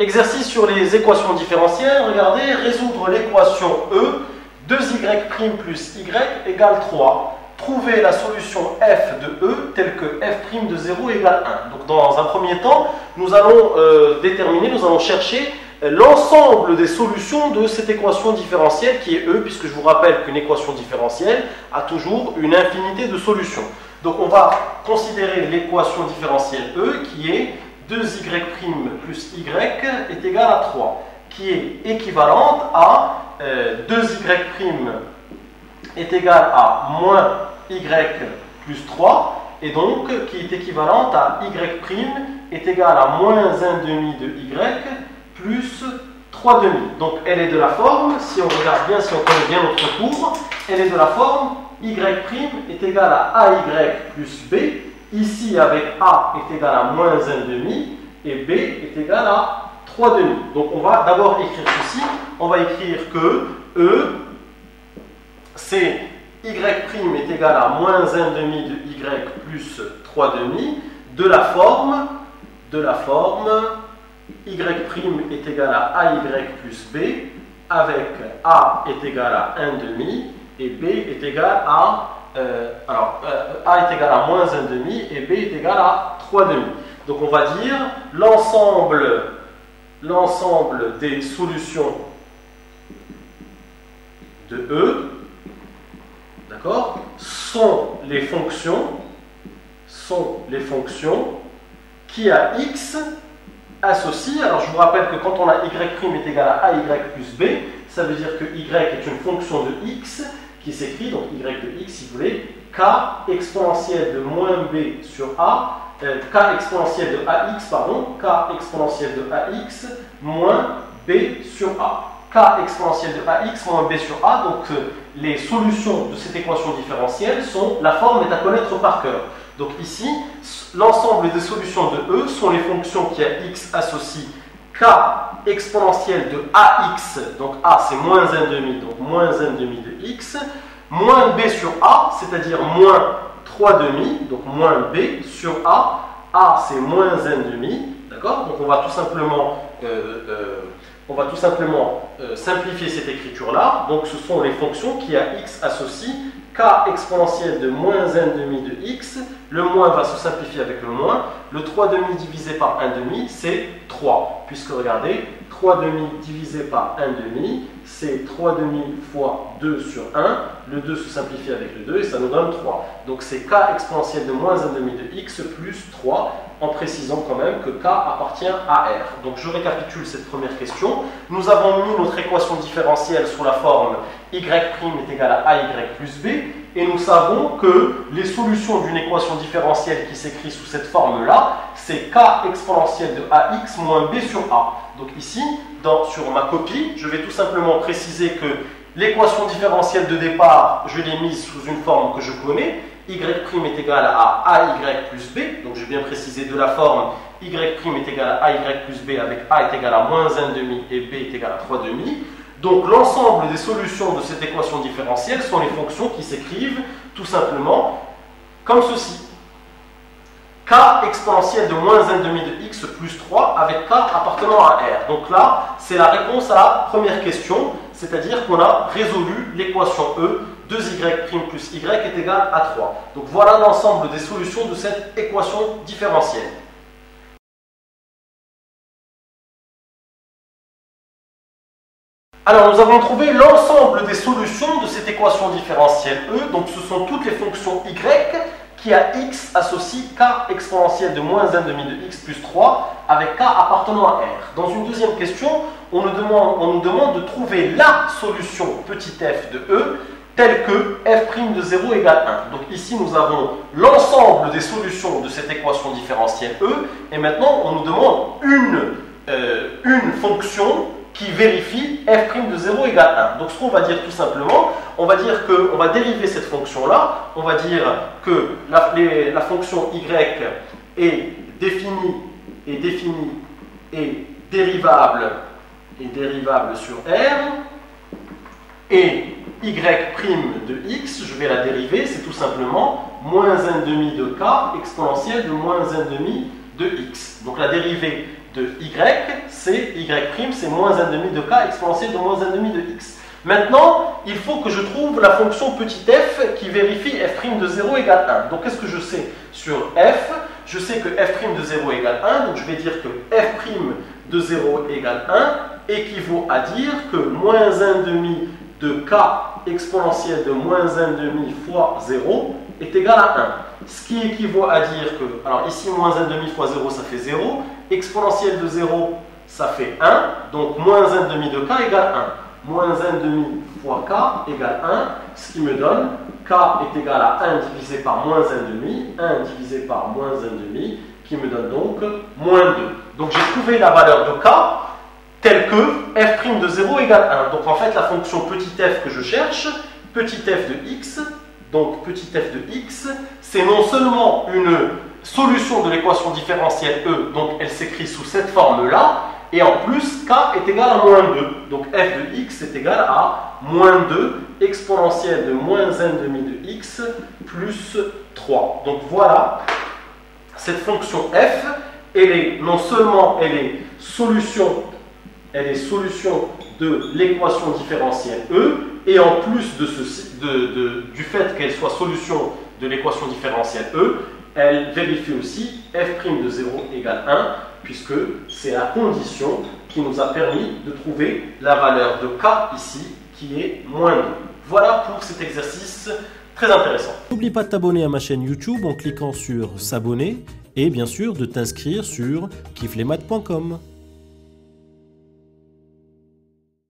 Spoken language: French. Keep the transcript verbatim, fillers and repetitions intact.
Exercice sur les équations différentielles, regardez, résoudre l'équation E, deux y' plus y égale trois. Trouver la solution f de E telle que f' de zéro égale un. Donc dans un premier temps, nous allons euh, déterminer, nous allons chercher l'ensemble des solutions de cette équation différentielle qui est E, puisque je vous rappelle qu'une équation différentielle a toujours une infinité de solutions. Donc on va considérer l'équation différentielle E qui est deux y' plus y est égale à trois, qui est équivalente à euh, deux y' est égale à moins y plus trois, et donc qui est équivalente à y' est égale à moins un demi de y plus trois demi. Donc elle est de la forme, si on regarde bien, si on connaît bien notre cours, elle est de la forme y' est égale à ay plus b, ici avec a est égal à moins un demi et b est égal à trois demi. Donc on va d'abord écrire ceci, on va écrire que E c'est y' est égal à moins un demi de y plus trois demi de la forme de la forme y' est égal à ay plus b avec a est égal à un demi et b est égal à Euh, alors, euh, a est égal à moins un demi et b est égal à trois demi. Donc on va dire l'ensemble l'ensemble des solutions de E, d'accord, sont les fonctions sont les fonctions qui à x associent. Alors je vous rappelle que quand on a y' est égal à ay plus b, ça veut dire que y est une fonction de x qui s'écrit, donc y de x, si vous voulez, k exponentielle de moins b sur a, euh, k exponentielle de ax, pardon, k exponentielle de ax moins b sur a. K exponentielle de ax moins b sur a, donc euh, les solutions de cette équation différentielle sont, la forme est à connaître par cœur. Donc ici, l'ensemble des solutions de E sont les fonctions qui à x associent k exponentielle de ax, donc a c'est moins un demi, donc moins un demi de x, moins b sur a, c'est-à-dire moins trois demi, donc moins b sur a, a c'est moins un demi, d'accord. Donc on va tout simplement, euh, euh, on va tout simplement euh, simplifier cette écriture-là. Donc ce sont les fonctions qui à x associent k exponentielle de moins un demi de x, le moins va se simplifier avec le moins, le trois demi divisé par un demi c'est trois, puisque regardez, trois demi divisé par un demi c'est trois demi fois deux sur un, le deux se simplifie avec le deux et ça nous donne trois. Donc c'est k exponentielle de moins un demi de x plus trois, en précisant quand même que k appartient à R. Donc je récapitule cette première question, nous avons mis notre équation différentielle sous la forme y' est égal à ay plus b, et nous savons que les solutions d'une équation différentielle qui s'écrit sous cette forme-là, c'est k exponentielle de ax moins b sur a. Donc ici, dans, sur ma copie, je vais tout simplement préciser que l'équation différentielle de départ, je l'ai mise sous une forme que je connais, y' est égal à ay plus b, donc je vais bien préciser de la forme y' est égal à ay plus b avec a est égal à moins un demi et b est égal à trois demi. Donc l'ensemble des solutions de cette équation différentielle sont les fonctions qui s'écrivent tout simplement comme ceci. K exponentielle de moins un demi de x plus trois avec k appartenant à R. Donc là, c'est la réponse à la première question, c'est-à-dire qu'on a résolu l'équation E, deux y' plus y est égal à trois. Donc voilà l'ensemble des solutions de cette équation différentielle. Alors nous avons trouvé l'ensemble des solutions de cette équation différentielle E, donc ce sont toutes les fonctions y qui à x associent k exponentielle de moins un demi de x plus trois avec k appartenant à R. Dans une deuxième question, on nous demande, on nous demande de trouver la solution petit f de E telle que f' de zéro égale un. Donc ici nous avons l'ensemble des solutions de cette équation différentielle E, et maintenant on nous demande une, euh, une fonction qui vérifie f' de zéro égale un. Donc ce qu'on va dire tout simplement, on va dire que, on va dériver cette fonction-là, on va dire que la, les, la fonction y est définie, est définie, est dérivable, est dérivable sur R, et y' de x, je vais la dériver, c'est tout simplement moins un demi de k exponentielle de moins un demi de x. Donc la dérivée de y, c'est y', c'est moins un demi de k exponentielle de moins un demi de x. Maintenant, il faut que je trouve la fonction petit f qui vérifie f' de zéro égale un. Donc, qu'est-ce que je sais sur f? Je sais que f' de zéro égale un, donc je vais dire que f' de zéro égale un équivaut à dire que moins un demi de k exponentielle de moins un demi fois zéro est égal à un. Ce qui équivaut à dire que, alors ici, moins un demi fois zéro, ça fait zéro. Exponentielle de zéro, ça fait un. Donc, moins un demi de k égale un. Moins un demi fois k égale un, ce qui me donne k est égal à un divisé par moins un demi, un divisé par moins un demi, qui me donne donc moins deux. Donc j'ai trouvé la valeur de k telle que f' de zéro égale un. Donc en fait la fonction petit f que je cherche, petit f de x, donc petit f de x, c'est non seulement une solution de l'équation différentielle E, donc elle s'écrit sous cette forme-là, et en plus, k est égal à moins deux. Donc f de x est égal à moins deux exponentielle de moins un demi de x plus trois. Donc voilà, cette fonction f, elle est non seulement elle est solution, elle est solution de l'équation différentielle E, et en plus de ceci, de, de, du fait qu'elle soit solution de l'équation différentielle E, elle vérifie aussi f' de zéro égale un, puisque c'est la condition qui nous a permis de trouver la valeur de k ici, qui est moins deux. Voilà pour cet exercice très intéressant. N'oublie pas de t'abonner à ma chaîne YouTube en cliquant sur s'abonner et bien sûr de t'inscrire sur kifflesmath point com.